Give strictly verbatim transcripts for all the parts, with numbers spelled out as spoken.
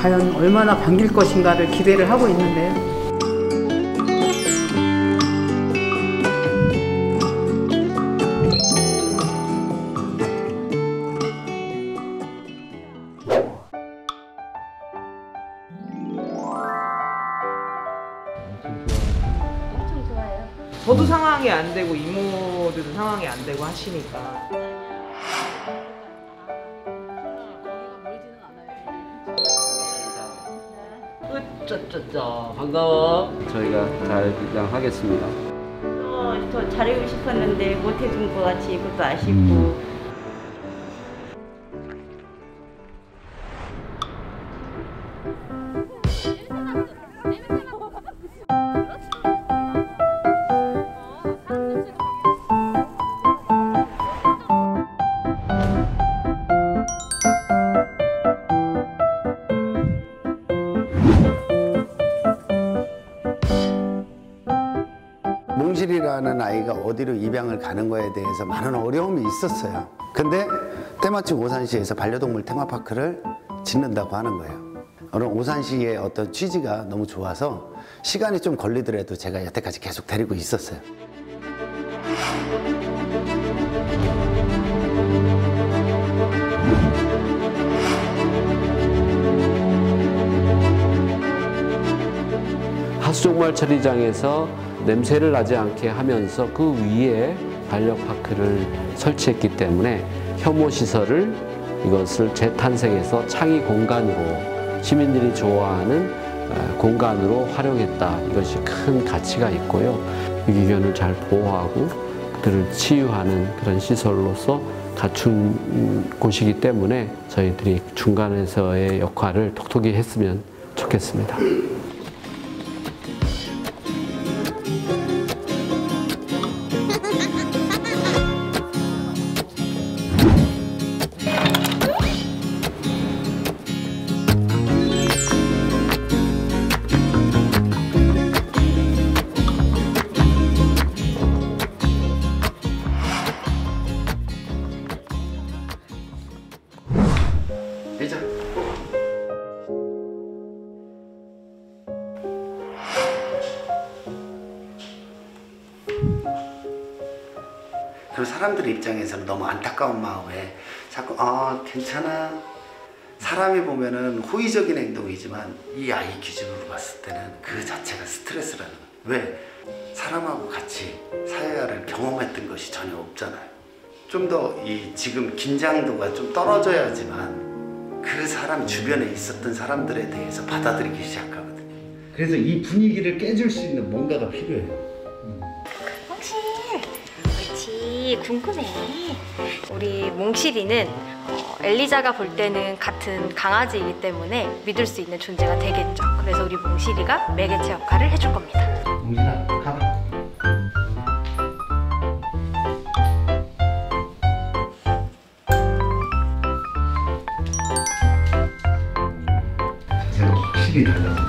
과연 얼마나 반길 것인가를 기대를 하고 있는데요. 저도 상황이 안 되고 이모들도 상황이 안 되고 하시니까 으쩌쩌쩌 반가워. 저희가 잘 감당하겠습니다. 어, 더 잘해주고 싶었는데 못해준 것 같이 그것도 아쉽고 음. 몽실이라는 아이가 어디로 입양을 가는 거에 대해서 많은 어려움이 있었어요. 근데 때마침 오산시에서 반려동물 테마파크를 짓는다고 하는 거예요. 그럼 오산시의 어떤 취지가 너무 좋아서 시간이 좀 걸리더라도 제가 여태까지 계속 데리고 있었어요. 하수종말처리장에서 냄새를 나지 않게 하면서 그 위에 반려파크를 설치했기 때문에 혐오시설을 이것을 재탄생해서 창의 공간으로 시민들이 좋아하는 공간으로 활용했다. 이것이 큰 가치가 있고요. 유기견을 잘 보호하고 그들을 치유하는 그런 시설로서 갖춘 곳이기 때문에 저희들이 중간에서의 역할을 톡톡히 했으면 좋겠습니다. 그 사람들 입장에서는 너무 안타까운 마음에 자꾸 아 괜찮아, 사람이 보면은 호의적인 행동이지만 이 아이 기준으로 봤을 때는 그 자체가 스트레스라는 거예요. 왜? 사람하고 같이 사회화를 경험했던 것이 전혀 없잖아요. 좀 더 이 지금 긴장도가 좀 떨어져야지만 그 사람 주변에 있었던 사람들에 대해서 받아들이기 시작하거든요. 그래서 이 분위기를 깨줄 수 있는 뭔가가 필요해요. 궁금해. 우리 몽실이는 어, 엘리자가 볼 때는 같은 강아지이기 때문에 믿을 수 있는 존재가 되겠죠. 그래서 우리 몽실이가 매개체 역할을 해줄 겁니다. 몽실아, 가봐. 확실히 달라.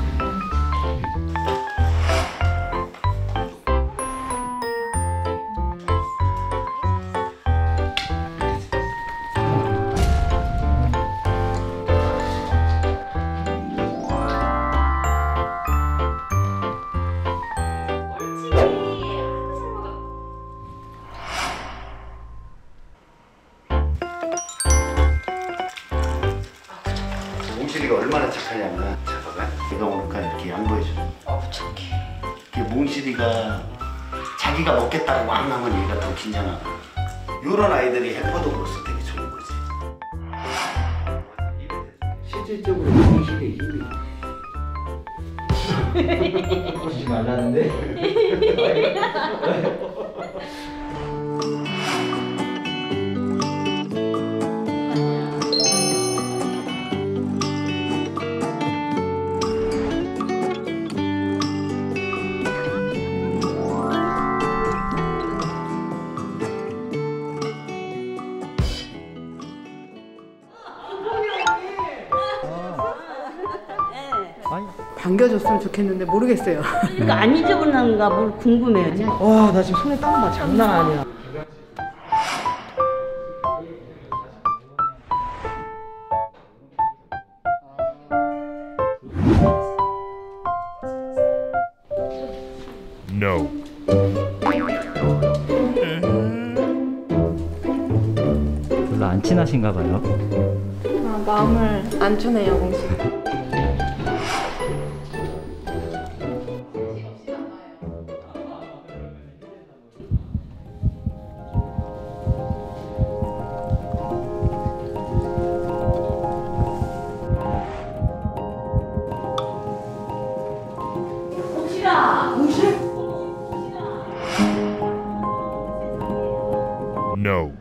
몽실이가 얼마나 착하냐면, 잠깐만, 내가 오니까 이렇게 양보해주는. 어, 착해. 몽실이가 자기가 먹겠다고 막 하면 얘가 더 긴장하고. 이런 아이들이 헬퍼독으로서 되게 좋은 거지. 실질적으로 몽실이의 힘이. 보시지 말라는데? 반겨줬으면 좋겠는데 모르겠어요. 그러니까 안 잊어버렸는가 뭘 궁금해요. 와, 나 지금 손에 땀 나. 장난 아니야. 안 친하신가 봐요. 아, 마음을 안 주네요, 몽실이. 몽실아, 몽실? No.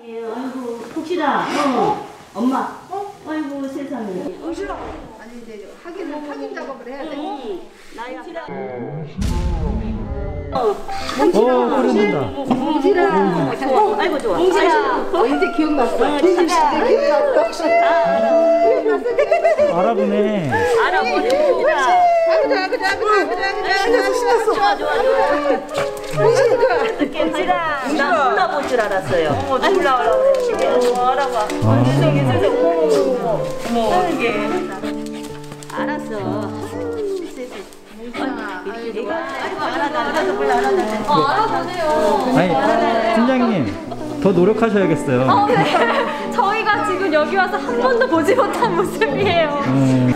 아이고, 혹시라. 어. 엄마. 어? 아이고, 세상에. 혹시라. 아니, 이제 확인, 확인 작업을 해야 돼. 나야. 어, 흐른다. 어, 아이고, 좋아. 어, 이제 기억났어. 이제 기억났어. 알아보네. 알아보네. 그래, 그래, 그래, 그래. 신났어, 신났어. 좋아, 좋아, 좋아. 몽실아, 나 혼나 볼 줄 알았어요. 어머, 놀라워라. 알아봐. 세상에, 세상에. 어머, 어머, 어머. 어떻게. 알았어. 몽실아, 아이고, 알아다, 알아서 몰라, 알아다. 어, 알아보네요. 아니, 팀장님, 더 노력하셔야겠어요. 어, 네. 저희가 지금 여기 와서 한 번도 보지 못한 모습이에요.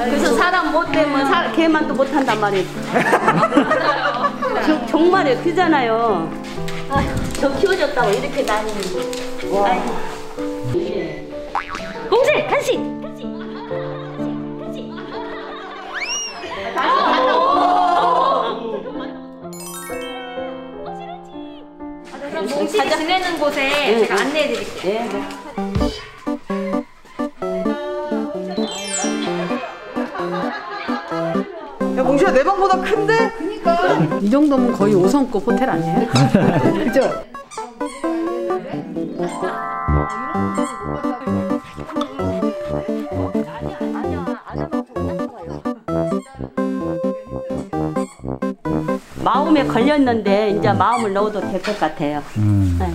그래서 사람 못 되면 걔만 또 못한단 말이에요. 저, 정말요, 크잖아요. 아휴, 저 키워줬다고 이렇게 다니는 거. 아이고. 몽실, 간식! 간식! 간식! 간식! 아, 그럼 몽실이 지내는 곳에 네, 제가 네. 안내해드릴게요. 네, 네. 야, 몽실아, 내 방보다 큰데? 이 정도면 거의 오성급 호텔 아니에요? 그죠? 마음에 걸렸는데 이제 마음을 넣어도 될 것 같아요. 음. 네.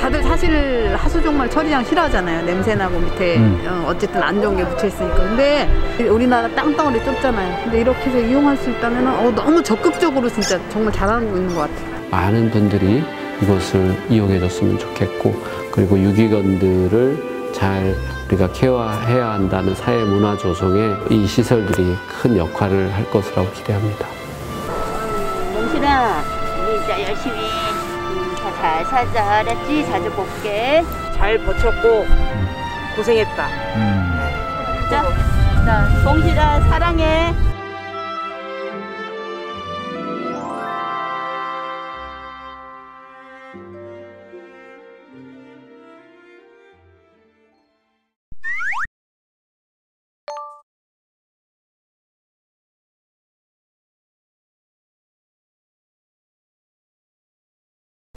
다들 사실 하수종말처리장 싫어하잖아요. 냄새나고 밑에 음. 어쨌든 안 좋은 게 묻혀있으니까. 근데 우리나라 땅덩어리 좁잖아요. 근데 이렇게 해서 이용할 수 있다면 어, 너무 적극적으로 진짜 정말 잘하는 거 있는 것 같아요. 많은 분들이 이것을 이용해줬으면 좋겠고, 그리고 유기견들을 잘 우리가 케어해야 한다는 사회 문화 조성에 이 시설들이 큰 역할을 할 것이라고 기대합니다. 몽실아, 우리 진짜 열심히 잘 살자, 알았지? 자주 볼게. 잘 버텼고 고생했다. 음. 자, 자, 몽실아 사랑해.